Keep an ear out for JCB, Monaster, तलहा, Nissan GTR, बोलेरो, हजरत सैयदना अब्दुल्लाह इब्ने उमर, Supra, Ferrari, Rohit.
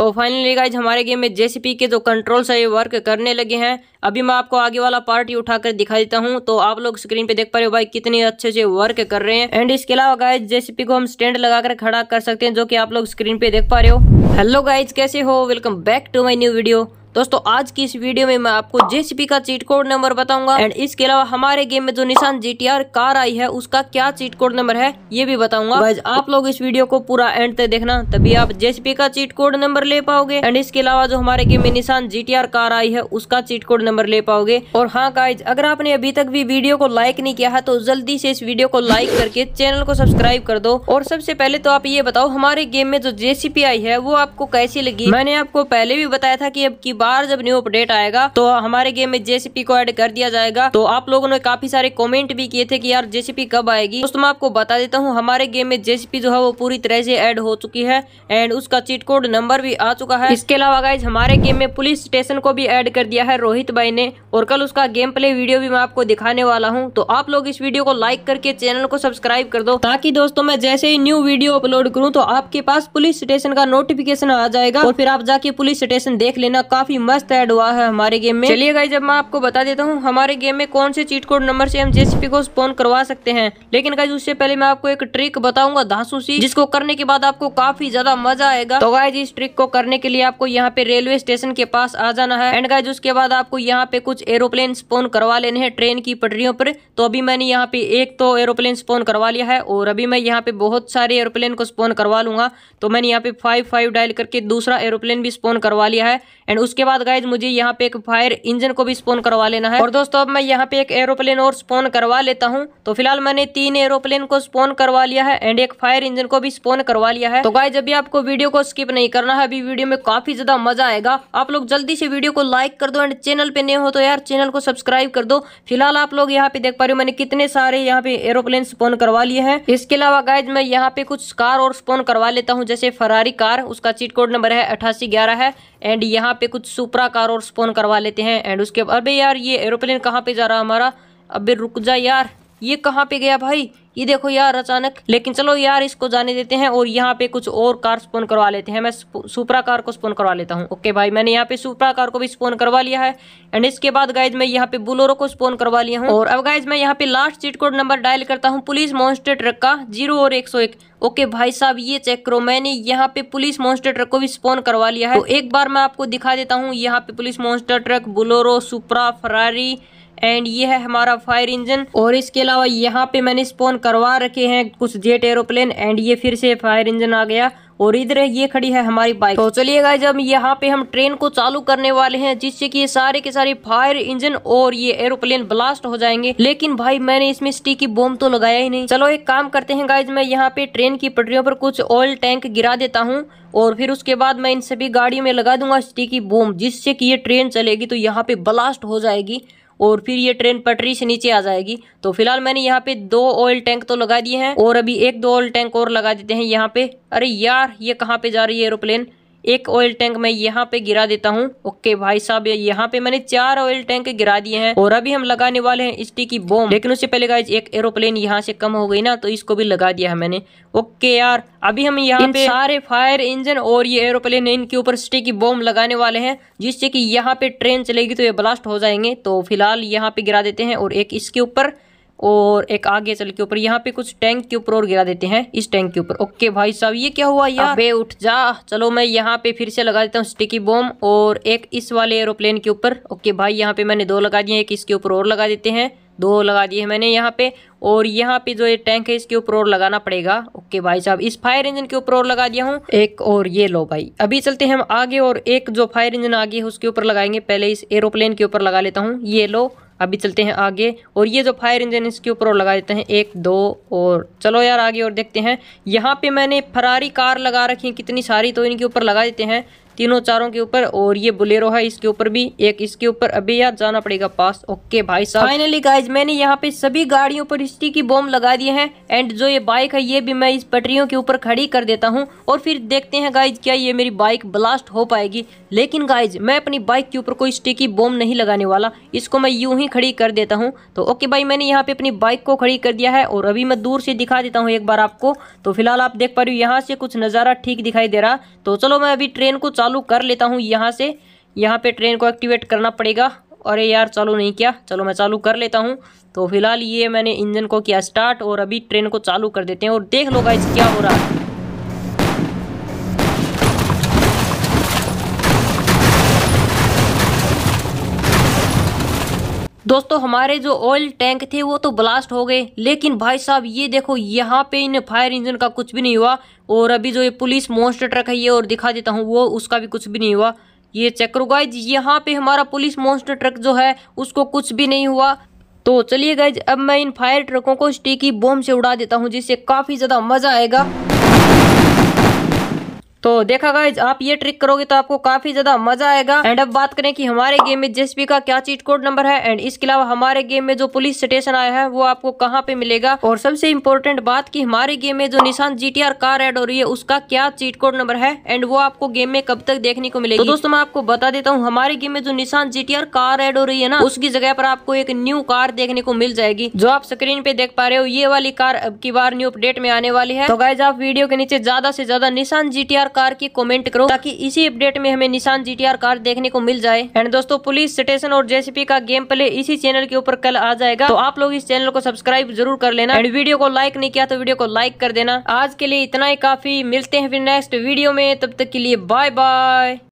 तो finally guys हमारे game में जेसीबी के जो कंट्रोल्स है ये वर्क करने लगे हैं। अभी मैं आपको आगे वाला पार्ट ही उठाकर दिखा देता हूं। तो आप लोग स्क्रीन पे देख पा रहे हो भाई कितने अच्छे से वर्क कर रहे हैं। एंड इसके अलावा गाइज जेसीबी को हम स्टैंड लगाकर खड़ा कर सकते हैं जो कि आप लोग स्क्रीन पे देख पा रहे हो। हेलो गाइज, कैसे हो? Welcome back to my new video. दोस्तों आज की इस वीडियो में मैं आपको जेसीबी का चीट कोड नंबर बताऊंगा एंड इसके अलावा हमारे गेम में जो निसान जीटीआर कार आई है उसका क्या चीट कोड नंबर है ये भी बताऊंगा। गाइस आप लोग इस वीडियो को पूरा एंड तक देखना, तभी आप जेसीबी का चीट कोड नंबर ले पाओगे एंड इसके अलावा जो हमारे गेम में निसान जीटीआर कार आई है उसका चीट कोड नंबर ले पाओगे। और हाँ गाइस, अगर आपने अभी तक भी वीडियो को लाइक नहीं किया है तो जल्दी से इस वीडियो को लाइक करके चैनल को सब्सक्राइब कर दो। और सबसे पहले तो आप ये बताओ हमारे गेम में जो जेसीबी आई है वो आपको कैसी लगी। मैंने आपको पहले भी बताया था कि अब बार जब न्यू अपडेट आएगा तो हमारे गेम में जेसीबी को ऐड कर दिया जाएगा। तो आप लोगों ने काफी सारे कमेंट भी किए थे कि यार जेसीबी कब आएगी। दोस्तों मैं आपको बता देता हूँ, हमारे गेम में जेसीबी जो है वो पूरी तरह से ऐड हो चुकी है एंड उसका चीट कोड नंबर भी आ चुका है। इसके अलावा गाइज हमारे गेम में पुलिस स्टेशन को भी ऐड कर दिया है रोहित भाई ने, और कल उसका गेम प्ले वीडियो भी मैं आपको दिखाने वाला हूँ। तो आप लोग इस वीडियो को लाइक करके चैनल को सब्सक्राइब कर दो ताकि दोस्तों मैं जैसे ही न्यू वीडियो अपलोड करूँ तो आपके पास पुलिस स्टेशन का नोटिफिकेशन आ जाएगा और फिर आप जाके पुलिस स्टेशन देख लेना, काफी मस्त ऐड हुआ है हमारे गेम में। चलिए गाइस जब मैं आपको बता देता हूँ हमारे गेम में कौन से चीट कोड नंबर से हम जेसीबी को स्पॉन करवा सकते हैं। लेकिन गाइस उससे पहले मैं आपको एक ट्रिक बताऊंगा धांसू सी, जिसको करने के बाद आपको काफी ज्यादा मजा आएगा। तो गाइस इस ट्रिक को करने के लिए आपको यहाँ पे रेलवे स्टेशन के पास आ जाना है एंड गाइस उसके बाद आपको यहाँ पे कुछ एरोप्लेन स्पॉन करवा लेने हैं ट्रेन की पटरियों पर। तो अभी मैंने यहाँ पे एक तो एरोप्लेन स्पॉन करवा लिया है और अभी मैं यहाँ पे बहुत सारे एरोप्लेन को स्पॉन करवा लूंगा। तो मैंने यहाँ पे 5-5 डायल करके दूसरा एरोप्लेन भी स्पॉन करवा लिया है एंड उसके बाद गाइज मुझे यहाँ पे एक फायर इंजन को भी स्पॉन करवा लेना है। और दोस्तों अब मैं यहाँ पे एक एरोप्लेन और स्पॉन करवा लेता हूँ। तो फिलहाल मैंने 3 एरोप्लेन को स्पॉन करवा लिया है एंड एक फायर इंजन को भी स्पॉन करवा लिया है। तो गाइज अभी आपको वीडियो को स्किप नहीं करना है, अभी वीडियो में काफी ज्यादा मजा आएगा। आप लोग जल्दी से वीडियो को लाइक कर दो एंड चैनल पे नए हो तो यार चैनल को सब्सक्राइब कर दो। फिलहाल आप लोग यहाँ पे देख पा रहे हो मैंने कितने सारे यहाँ पे एरोप्लेन स्पॉन करवा लिए हैं। इसके अलावा गाइज मैं यहाँ पे कुछ कार और स्पॉन करवा लेता हूँ, जैसे फरारी कार, उसका चीट कोड नंबर है 8811 है एंड यहाँ पे कुछ सुप्रा कार और स्पॉन करवा लेते हैं। एंड उसके अबे यार ये एरोप्लेन कहाँ पे जा रहा हमारा, अबे रुक जा यार, ये कहाँ पे गया भाई, ये देखो यार अचानक। लेकिन चलो यार इसको जाने देते हैं और यहाँ पे कुछ और कार स्पॉन करवा लेते हैं। मैं सुप्रा कार को स्पॉन करवा लेता हूँ। ओके भाई मैंने यहाँ पे सुप्रा कार को भी स्पॉन करवा लिया है एंड इसके बाद गाइज मैं यहाँ पे बोलेरो को स्पॉन करवा लिया हूँ। और अब गाइज मैं यहाँ पे last cheat code number dial करता हूँ पुलिस मॉन्स्टर ट्रक का 0 और 101। ओके भाई साहब ये चेक करो, मैंने यहाँ पे पुलिस मॉन्स्टर ट्रक को भी स्पॉन करवा लिया है। तो एक बार मैं आपको दिखा देता हूँ, यहाँ पे police monster truck, बोलेरो, Supra, Ferrari and ये है हमारा फायर इंजन। और इसके अलावा यहाँ पे मैंने स्पॉन करवा रखे हैं कुछ जेट एरोप्लेन एंड ये फिर से फायर इंजन आ गया और इधर ये खड़ी है हमारी बाइक। तो चलिए गाइस अब यहाँ पे हम ट्रेन को चालू करने वाले हैं जिससे कि ये सारे के सारे फायर इंजन और ये एरोप्लेन ब्लास्ट हो जाएंगे। लेकिन भाई मैंने इसमें स्टिकी बॉम्ब तो लगाया ही नहीं। चलो एक काम करते हैं गाइस, मैं यहाँ पे ट्रेन की पटरियों पर कुछ ऑयल टैंक गिरा देता हूँ और फिर उसके बाद मैं इन सभी गाड़ियों में लगा दूंगा स्टिकी बॉम्ब, जिससे कि ये ट्रेन चलेगी तो यहाँ पे ब्लास्ट हो जाएगी और फिर ये ट्रेन पटरी से नीचे आ जाएगी। तो फिलहाल मैंने यहाँ पे 2 ऑयल टैंक तो लगा दिए हैं और अभी 1-2 ऑयल टैंक और लगा देते हैं यहाँ पे। अरे यार ये कहाँ पे जा रही है एरोप्लेन, एक ऑयल टैंक मैं यहाँ पे गिरा देता हूँ। ओके भाई साहब यहाँ पे मैंने 4 ऑयल टैंक गिरा दिए हैं और अभी हम लगाने वाले हैं स्टिकी बॉम्ब। लेकिन उससे पहले गाइस एक एरोप्लेन यहाँ से कम हो गई ना, तो इसको भी लगा दिया है मैंने। ओके यार अभी हम यहाँ पे सारे फायर इंजन और ये एरोप्लेन इनके ऊपर स्टिकी बॉम्ब लगाने वाले हैं, जिससे कि यहाँ पे ट्रेन चलेगी तो ये ब्लास्ट हो जाएंगे। तो फिलहाल यहाँ पे गिरा देते हैं और एक इसके ऊपर और एक आगे चल के ऊपर, यहाँ पे कुछ टैंक के ऊपर और गिरा देते हैं इस टैंक के ऊपर। ओके भाई साहब ये क्या हुआ यार, अबे उठ जा। चलो मैं यहाँ पे फिर से लगा देता हूँ स्टिकी बॉम्ब और एक इस वाले एरोप्लेन के ऊपर। ओके भाई यहाँ पे मैंने 2 लगा दिए, एक इसके ऊपर और लगा देते हैं, 2 लगा दिए मैंने यहाँ पे। और यहाँ पे जो ये टैंक है इसके ऊपर और लगाना पड़ेगा। ओके भाई साहब इस फायर इंजन के ऊपर और लगा दिया हूँ 1 और ये लो भाई। अभी चलते हैं हम आगे और एक जो फायर इंजन आगे है उसके ऊपर लगाएंगे, पहले इस एरोप्लेन के ऊपर लगा लेता हूँ, ये लो। अभी चलते हैं आगे और ये जो फायर इंजन इसके ऊपर लगा देते हैं 1-2 और चलो यार आगे और देखते हैं। यहाँ पे मैंने फरारी कार लगा रखी है कितनी सारी, तो इनके ऊपर लगा देते हैं 3-4 के ऊपर और ये बोलेरो है इसके ऊपर भी 1 इसके ऊपर। अभी यार जाना पड़ेगा पास। ओके भाई साहब फाइनली गाइज मैंने यहाँ पे सभी गाड़ियों पर स्टिकी बॉम्ब लगा दिए हैं एंड जो ये बाइक है ये भी मैं इस पटरियों के ऊपर खड़ी कर देता हूँ और फिर देखते हैं गाइज क्या ये मेरी बाइक ब्लास्ट हो पाएगी। लेकिन गाइज मैं अपनी बाइक के ऊपर कोई स्टिकी बॉम्ब नहीं लगाने वाला, इसको मैं यूं ही खड़ी कर देता हूँ। तो ओके भाई, मैंने यहाँ पे अपनी बाइक को खड़ी कर दिया है और अभी मैं दूर से दिखा देता हूँ एक बार आपको। तो फिलहाल आप देख पा रहे हो यहाँ से कुछ नज़ारा ठीक दिखाई दे रहा। तो चलो मैं अभी ट्रेन को चालू कर लेता हूँ यहाँ से। यहाँ पे ट्रेन को एक्टिवेट करना पड़ेगा। अरे यार चालू नहीं किया, चलो मैं चालू कर लेता हूँ। तो फिलहाल ये मैंने इंजन को किया स्टार्ट और अभी ट्रेन को चालू कर देते हैं और देख लो गाइस क्या हो रहा है। दोस्तों हमारे जो ऑयल टैंक थे वो तो ब्लास्ट हो गए, लेकिन भाई साहब ये देखो यहाँ पे इन फायर इंजन का कुछ भी नहीं हुआ। और अभी जो ये पुलिस मॉन्स्टर ट्रक है ये और दिखा देता हूँ वो, उसका भी कुछ भी नहीं हुआ। ये चेक करो गाइज, यहाँ पे हमारा पुलिस मॉन्स्टर ट्रक जो है उसको कुछ भी नहीं हुआ। तो चलिए गाइज अब मैं इन फायर ट्रकों को स्टिकी बॉम्ब से उड़ा देता हूँ, जिससे काफ़ी ज़्यादा मज़ा आएगा। तो देखा गाइज, आप ये ट्रिक करोगे तो आपको काफ़ी ज़्यादा मज़ा आएगा। एंड अब बात करें कि हमारे गेम में जेसीबी का क्या चीट कोड नंबर है, एंड इसके अलावा हमारे गेम में जो पुलिस स्टेशन आया है वो आपको कहाँ पे मिलेगा, और सबसे इम्पोर्टेंट बात कि हमारे गेम में जो निसान जीटीआर कार ऐड हो रही है उसका क्या चीट कोड नंबर है एंड वो आपको गेम में कब तक देखने को मिलेगी। तो दोस्तों मैं आपको बता देता हूँ, हमारे गेम में जो निसान जीटीआर कार ऐड हो रही है ना, उसकी जगह पर आपको एक न्यू कार देखने को मिल जाएगी। जो आप स्क्रीन पे देख पा रहे हो ये वाली कार अब की बार न्यू अपडेट में आने वाली है। तो गाइज आप वीडियो के नीचे ज्यादा से ज्यादा निसान जीटीआर कार की कमेंट करो, ताकि इसी अपडेट में हमें निसान जीटीआर कार देखने को मिल जाए। एंड दोस्तों पुलिस स्टेशन और जेसीबी का गेम प्ले इसी चैनल के ऊपर कल आ जाएगा, तो आप लोग इस चैनल को सब्सक्राइब जरूर कर लेना। एंड वीडियो को लाइक नहीं किया तो वीडियो को लाइक कर देना। आज के लिए इतना ही काफी, मिलते हैं फिर नेक्स्ट वीडियो में, तब तक के लिए बाय बाय।